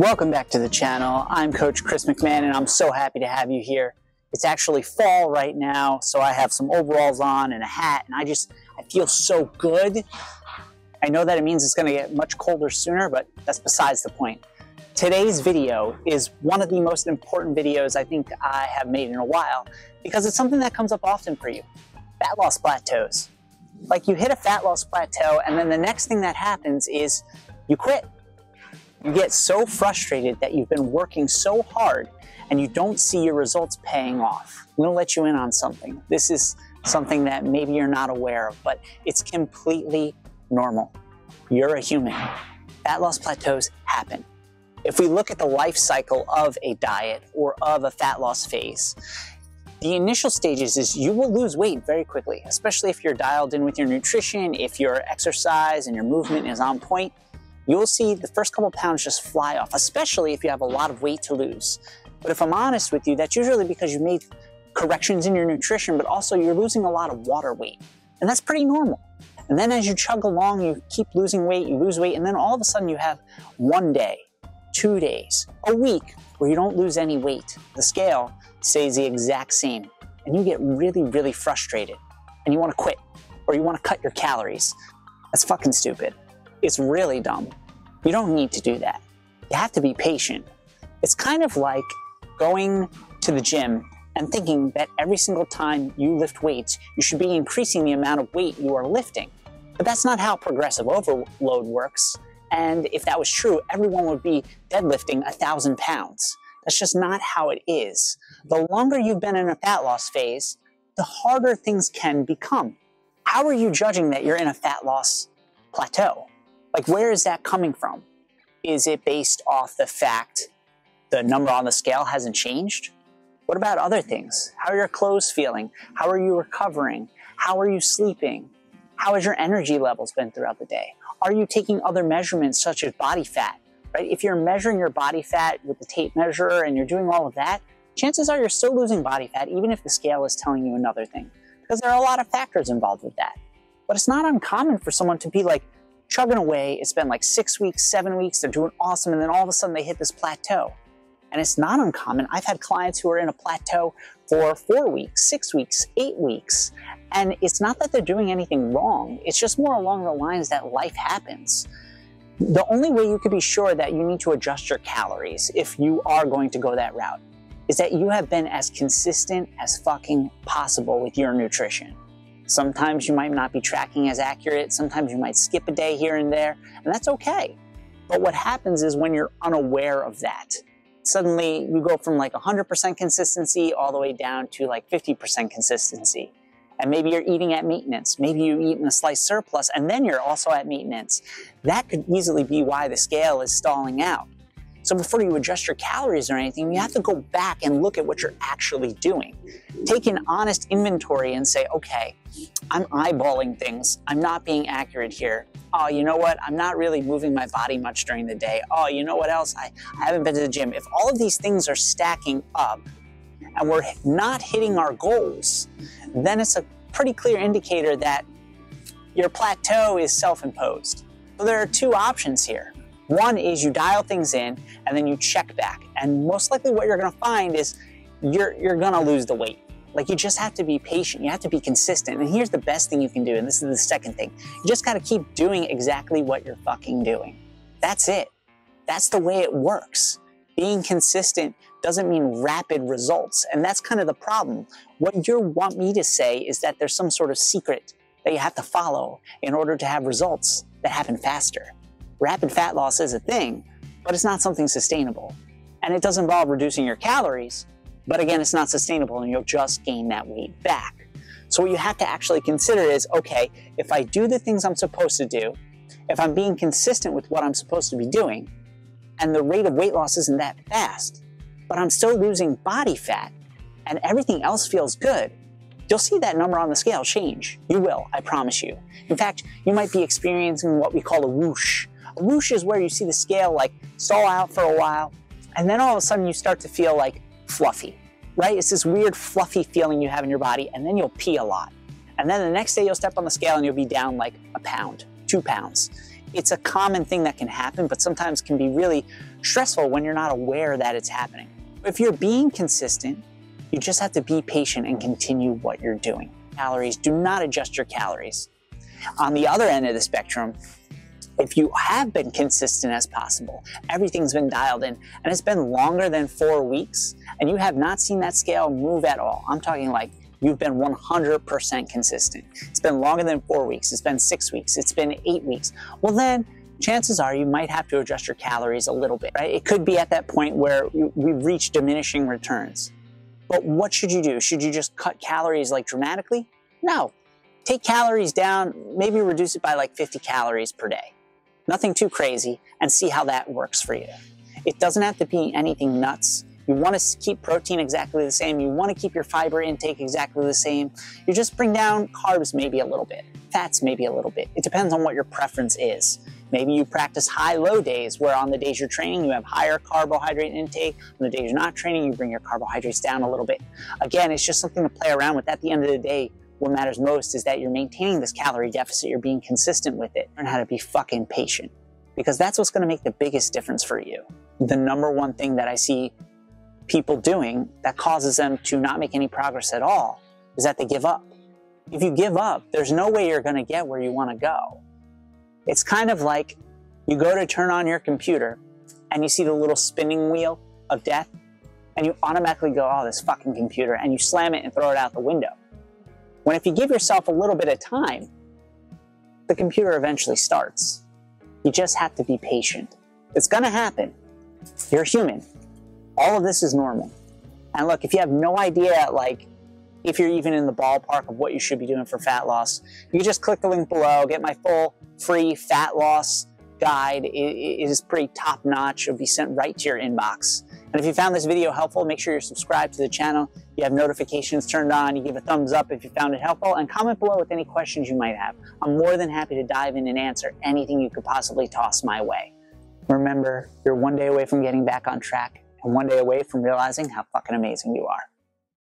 Welcome back to the channel. I'm Coach Chris McMahon and I'm so happy to have you here. It's actually fall right now, so I have some overalls on and a hat, and I feel so good. I know that it means it's gonna get much colder sooner, but that's besides the point. Today's video is one of the most important videos I think I have made in a while, because it's something that comes up often for you. Fat loss plateaus. Like, you hit a fat loss plateau and then the next thing that happens is you quit. You get so frustrated that you've been working so hard and you don't see your results paying off. I'm gonna let you in on something. This is something that maybe you're not aware of, but it's completely normal. You're a human. Fat loss plateaus happen. If we look at the life cycle of a diet or of a fat loss phase, the initial stages is you will lose weight very quickly, especially if you're dialed in with your nutrition, if your exercise and your movement is on point. You'll see the first couple pounds just fly off, especially if you have a lot of weight to lose. But if I'm honest with you, that's usually because you made corrections in your nutrition, but also you're losing a lot of water weight. And that's pretty normal. And then as you chug along, you keep losing weight, you lose weight, and then all of a sudden you have one day, 2 days, a week where you don't lose any weight. The scale stays the exact same. And you get really, really frustrated. And you want to quit, or you want to cut your calories. That's fucking stupid. It's really dumb. You don't need to do that. You have to be patient. It's kind of like going to the gym and thinking that every single time you lift weights, you should be increasing the amount of weight you are lifting. But that's not how progressive overload works. And if that was true, everyone would be deadlifting 1,000 pounds. That's just not how it is. The longer you've been in a fat loss phase, the harder things can become. How are you judging that you're in a fat loss plateau? Like, where is that coming from? Is it based off the fact the number on the scale hasn't changed? What about other things? How are your clothes feeling? How are you recovering? How are you sleeping? How has your energy levels been throughout the day? Are you taking other measurements such as body fat, right? If you're measuring your body fat with the tape measure and you're doing all of that, chances are you're still losing body fat even if the scale is telling you another thing, because there are a lot of factors involved with that. But it's not uncommon for someone to be like, chugging away, it's been like 6 weeks, 7 weeks, they're doing awesome, and then all of a sudden they hit this plateau. And it's not uncommon. I've had clients who are in a plateau for 4 weeks, 6 weeks, 8 weeks, and it's not that they're doing anything wrong. It's just more along the lines that life happens. The only way you could be sure that you need to adjust your calories, if you are going to go that route, is that you have been as consistent as fucking possible with your nutrition. Sometimes you might not be tracking as accurate. Sometimes you might skip a day here and there, and that's okay. But what happens is when you're unaware of that, suddenly you go from like 100% consistency all the way down to like 50% consistency. And maybe you're eating at maintenance. Maybe you eat in a slight surplus, and then you're also at maintenance. That could easily be why the scale is stalling out. So before you adjust your calories or anything, you have to go back and look at what you're actually doing. Take an honest inventory and say, okay, I'm eyeballing things. I'm not being accurate here. Oh, you know what? I'm not really moving my body much during the day. Oh, you know what else? I haven't been to the gym. If all of these things are stacking up and we're not hitting our goals, then it's a pretty clear indicator that your plateau is self-imposed. So there are two options here. One is you dial things in and then you check back. And most likely what you're gonna find is you're gonna lose the weight. Like, you just have to be patient. You have to be consistent. And here's the best thing you can do, and this is the second thing. You just gotta keep doing exactly what you're fucking doing. That's it. That's the way it works. Being consistent doesn't mean rapid results. And that's kind of the problem. What you want me to say is that there's some sort of secret that you have to follow in order to have results that happen faster. Rapid fat loss is a thing, but it's not something sustainable. And it does involve reducing your calories, but again, it's not sustainable and you'll just gain that weight back. So what you have to actually consider is, okay, if I do the things I'm supposed to do, if I'm being consistent with what I'm supposed to be doing, and the rate of weight loss isn't that fast, but I'm still losing body fat and everything else feels good, you'll see that number on the scale change. You will, I promise you. In fact, you might be experiencing what we call a whoosh. A whoosh is where you see the scale like stall out for a while, and then all of a sudden you start to feel like fluffy, right? It's this weird fluffy feeling you have in your body, and then you'll pee a lot. And then the next day you'll step on the scale and you'll be down like 1 pound, 2 pounds. It's a common thing that can happen, but sometimes can be really stressful when you're not aware that it's happening. If you're being consistent, you just have to be patient and continue what you're doing. Calories, do not adjust your calories. On the other end of the spectrum, if you have been consistent as possible, everything's been dialed in, and it's been longer than 4 weeks, and you have not seen that scale move at all. I'm talking like you've been 100% consistent. It's been longer than 4 weeks, it's been 6 weeks, it's been 8 weeks. Well then, chances are you might have to adjust your calories a little bit, right? It could be at that point where we reach diminishing returns. But what should you do? Should you just cut calories like dramatically? No. Take calories down, maybe reduce it by like 50 calories per day. Nothing too crazy, and see how that works for you. It doesn't have to be anything nuts. You want to keep protein exactly the same. You want to keep your fiber intake exactly the same. You just bring down carbs maybe a little bit, fats maybe a little bit. It depends on what your preference is. Maybe you practice high-low days, where on the days you're training, you have higher carbohydrate intake. On the days you're not training, you bring your carbohydrates down a little bit. Again, it's just something to play around with. At the end of the day, what matters most is that you're maintaining this calorie deficit, you're being consistent with it. Learn how to be fucking patient, because that's what's gonna make the biggest difference for you. The number one thing that I see people doing that causes them to not make any progress at all is that they give up. If you give up, there's no way you're gonna get where you wanna go. It's kind of like you go to turn on your computer and you see the little spinning wheel of death, and you automatically go, oh, this fucking computer, and you slam it and throw it out the window. When if you give yourself a little bit of time, the computer eventually starts. You just have to be patient. It's gonna happen. You're human. All of this is normal. And look, if you have no idea, like, if you're even in the ballpark of what you should be doing for fat loss, you just click the link below, get my full free fat loss guide. It is pretty top-notch. It'll be sent right to your inbox. And if you found this video helpful, make sure you're subscribed to the channel, you have notifications turned on, you give a thumbs up if you found it helpful, and comment below with any questions you might have. I'm more than happy to dive in and answer anything you could possibly toss my way. Remember, you're one day away from getting back on track, and one day away from realizing how fucking amazing you are.